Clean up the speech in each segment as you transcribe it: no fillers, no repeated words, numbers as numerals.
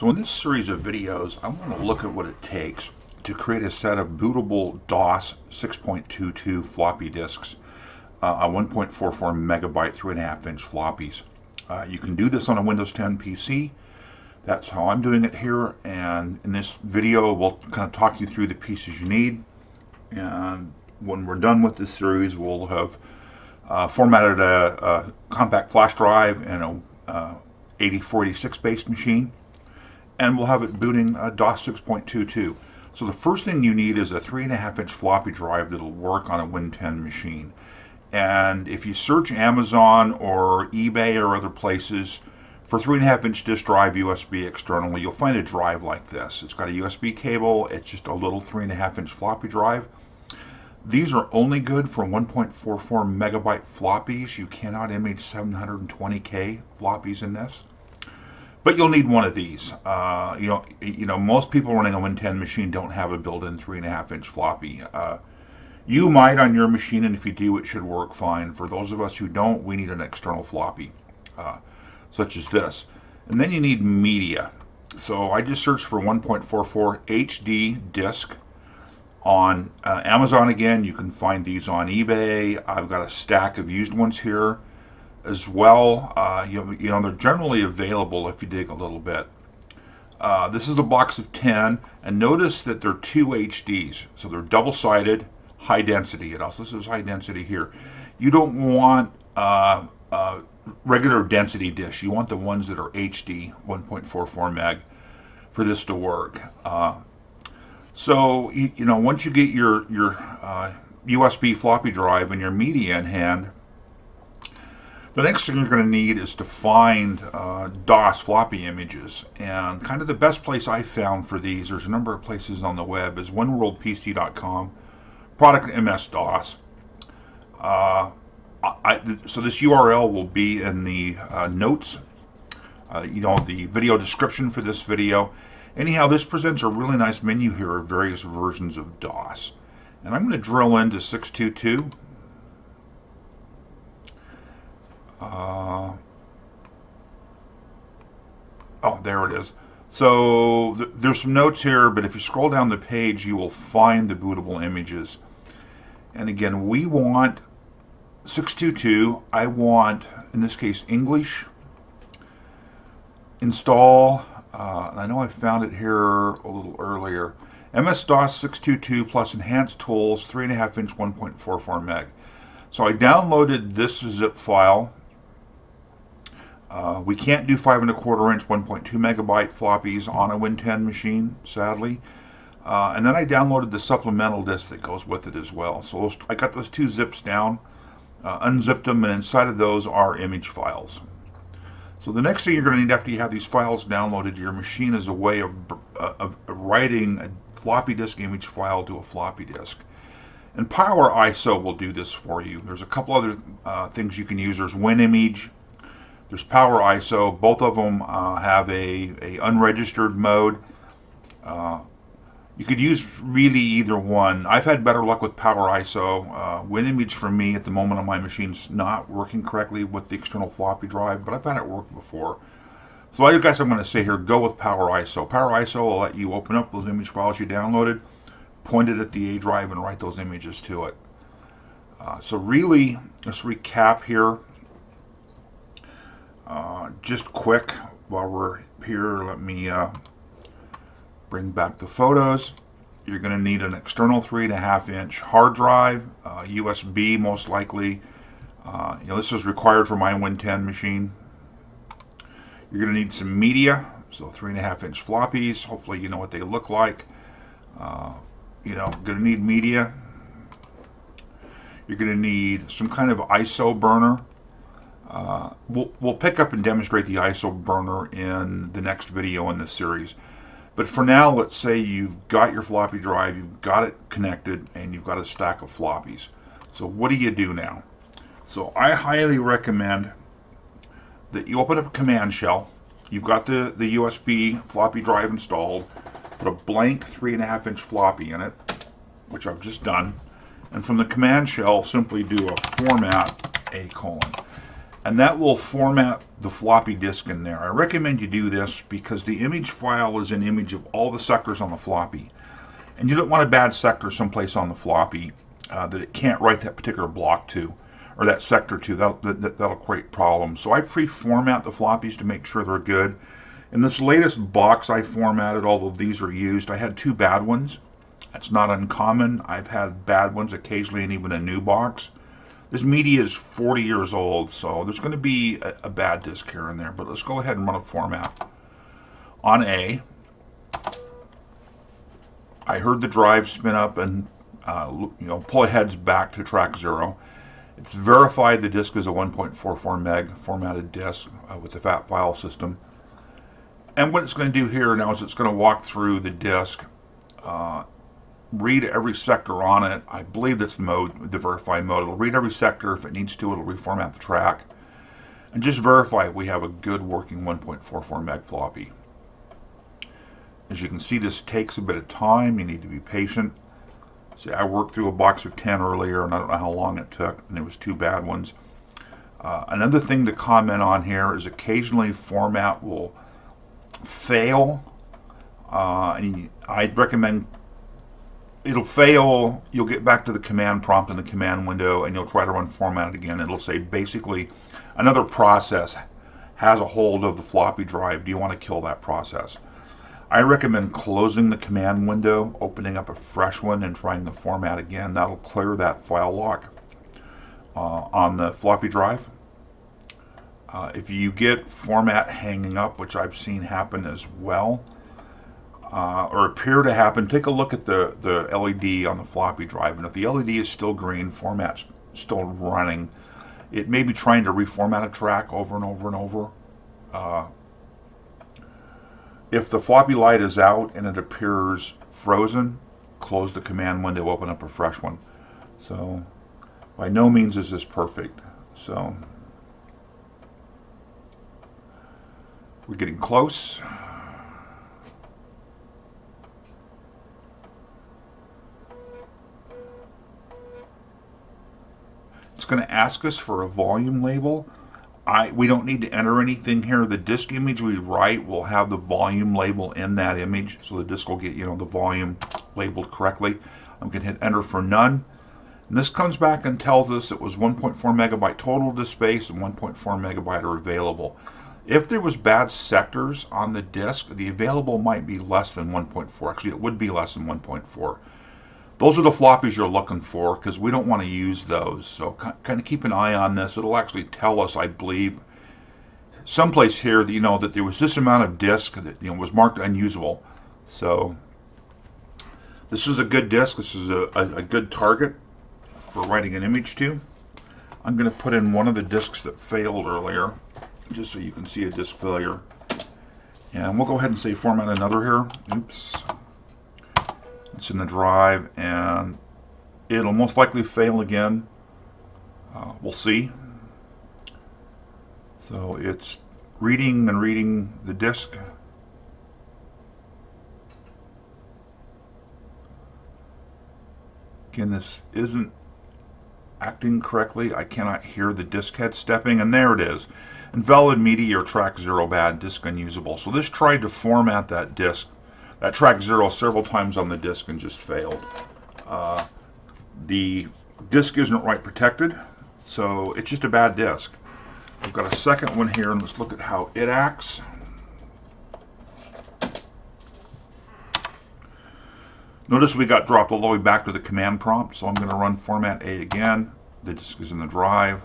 So in this series of videos, I want to look at what it takes to create a set of bootable DOS 6.22 floppy disks, a 1.44 megabyte 3.5-inch floppies. You can do this on a Windows 10 PC. That's how I'm doing it here, and in this video we'll kind of talk you through the pieces you need, and when we're done with this series we'll have formatted a compact flash drive and a 8046 based machine, and we'll have it booting DOS 6.22. So the first thing you need is a 3.5-inch floppy drive that'll work on a Win 10 machine. And if you search Amazon or eBay or other places for 3.5-inch disk drive USB externally, you'll find a drive like this. It's got a USB cable, it's just a little 3.5-inch floppy drive. These are only good for 1.44 megabyte floppies. You cannot image 720K floppies in this. But you'll need one of these. You know, most people running a Win 10 machine don't have a built-in 3.5-inch floppy. You might on your machine, and if you do, it should work fine. For those of us who don't, we need an external floppy, such as this. And then you need media. So I just searched for 1.44 HD disk on Amazon again. You can find these on eBay. I've got a stack of used ones here as well. You know, they're generally available if you dig a little bit. This is a box of 10, and notice that they're 2 HDs, so they're double-sided, high density. It also says high density here. You don't want regular density discs. You want the ones that are HD 1.44 meg for this to work. So you know, once you get your USB floppy drive and your media in hand, the next thing you're going to need is to find DOS floppy images, and kind of the best place I found for these, there's a number of places on the web, is WinWorldPC.com, product MS-DOS. So this URL will be in the notes, you know, the video description for this video. Anyhow, this presents a really nice menu here of various versions of DOS, and I'm going to drill into 6.22. Oh, there it is. So there's some notes here, but if you scroll down the page you will find the bootable images. And again, we want 6.22. I want, in this case, English. Install, I know I found it here a little earlier, MS-DOS 6.22 plus enhanced tools 3.5-inch 1.44 meg. So I downloaded this zip file. We can't do 5.25-inch 1.2 megabyte floppies on a Win 10 machine, sadly. And then I downloaded the supplemental disk that goes with it as well. So I got those two zips down, unzipped them, and inside of those are image files. So the next thing you're going to need after you have these files downloaded to your machine is a way of writing a floppy disk image file to a floppy disk. And PowerISO will do this for you. There's a couple other things you can use. There's WinImage, there's PowerISO. Both of them have a unregistered mode. You could use really either one. I've had better luck with PowerISO. WinImage for me at the moment on my machine's not working correctly with the external floppy drive, but I've had it work before. So I guess I'm going to say here, go with PowerISO. PowerISO will let you open up those image files you downloaded, point it at the A drive, and write those images to it. So really, let's recap here. Just quick, while we're here, let me bring back the photos. You're going to need an external 3.5-inch hard drive, USB most likely. You know, this is required for my Win 10 machine. You're going to need some media, so 3.5-inch floppies. Hopefully you know what they look like. You know, gonna need media. You're gonna need some kind of ISO burner. We'll pick up and demonstrate the ISO burner in the next video in this series. But for now, let's say you've got your floppy drive, you've got it connected, and you've got a stack of floppies. So what do you do now? So I highly recommend that you open up a command shell. You've got the USB floppy drive installed. Put a blank 3.5-inch floppy in it, which I've just done, and from the command shell simply do a format: a colon. and that will format the floppy disk in there. I recommend you do this because the image file is an image of all the sectors on the floppy, and you don't want a bad sector someplace on the floppy that it can't write that particular block to, or that sector to. That'll create problems. So I pre-format the floppies to make sure they're good. In this latest box I formatted, although these are used, I had two bad ones. That's not uncommon. I've had bad ones occasionally, and even a new box. This media is 40 years old, so there's going to be a bad disk here and there, but let's go ahead and run a format. On A, I heard the drive spin up and pull heads back to track 0. It's verified the disk is a 1.44 meg formatted disk with the FAT file system. And what it's going to do here now is it's going to walk through the disk, read every sector on it. I believe that's the verify mode. It'll read every sector. If it needs to, it'll reformat the track and just verify we have a good working 1.44 meg floppy. As you can see, this takes a bit of time. You need to be patient. See, I worked through a box of 10 earlier, and I don't know how long it took, and it was two bad ones. Another thing to comment on here is occasionally format will fail, and I'd recommend it'll fail, you'll get back to the command prompt in the command window, and you'll try to run format again. It'll say basically another process has a hold of the floppy drive. Do you want to kill that process? I recommend closing the command window, opening up a fresh one, and trying the format again. That'll clear that file lock on the floppy drive. If you get format hanging up, which I've seen happen as well, or appear to happen, take a look at the LED on the floppy drive, and if the LED is still green, format's still running, it may be trying to reformat a track over and over and over. If the floppy light is out and it appears frozen, close the command window, open up a fresh one. So by no means is this perfect. So we're getting close. It's going to ask us for a volume label. We don't need to enter anything here. The disk image we write will have the volume label in that image, so the disk will get the volume labeled correctly. I'm going to hit enter for none, and this comes back and tells us it was 1.4 megabyte total disk space and 1.4 megabyte are available. If there was bad sectors on the disk, the available might be less than 1.4. Actually, it would be less than 1.4. Those are the floppies you're looking for, because we don't want to use those. So kind of keep an eye on this. It'll actually tell us, I believe, someplace here that that there was this amount of disk that was marked unusable. So this is a good disk. This is a good target for writing an image to. I'm going to put in one of the disks that failed earlier, just so you can see a disk failure. And we'll go ahead and say format another here. Oops. It's in the drive, and it'll most likely fail again. We'll see. So it's reading and reading the disk. Again, this isn't acting correctly. I cannot hear the disk head stepping, and there it is. Invalid media or track 0 bad, disk unusable. So this tried to format that disk, that track 0, several times on the disk and just failed. The disk isn't write protected, so it's just a bad disk. I've got a second one here, and let's look at how it acts. Notice we got dropped all the way back to the command prompt, so I'm going to run format A again. The disk is in the drive.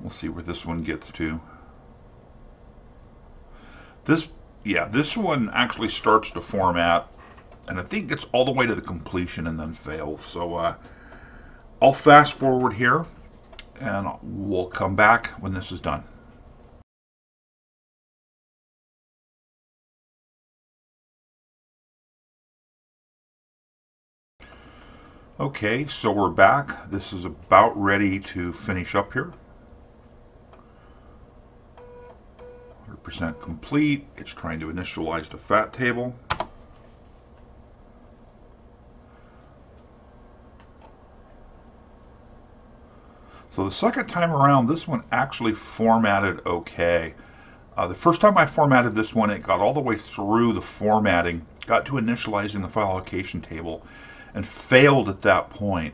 We'll see where this one gets to. This one actually starts to format, and I think it's all the way to the completion and then fails. So I'll fast forward here, and we'll come back when this is done. Okay, so we're back. This is about ready to finish up here. 100% complete. It's trying to initialize the FAT table. So the second time around, this one actually formatted okay. The first time I formatted this one, it got all the way through the formatting, got to initializing the file allocation table, and failed at that point.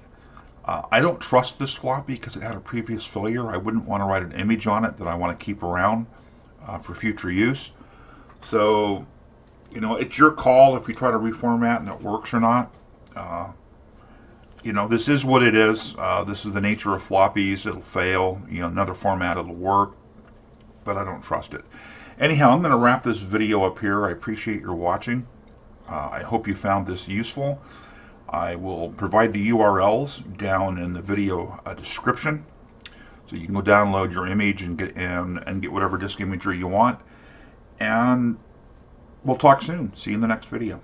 I don't trust this floppy because it had a previous failure. I wouldn't want to write an image on it that I want to keep around for future use. So, you know, it's your call if you try to reformat and it works or not. You know, this is what it is. This is the nature of floppies. It'll fail. You know, another format it'll work, but I don't trust it. Anyhow, I'm going to wrap this video up here. I appreciate your watching. I hope you found this useful. I will provide the URLs down in the video description, so you can go download your image and get whatever disk imagery you want. And we'll talk soon. See you in the next video.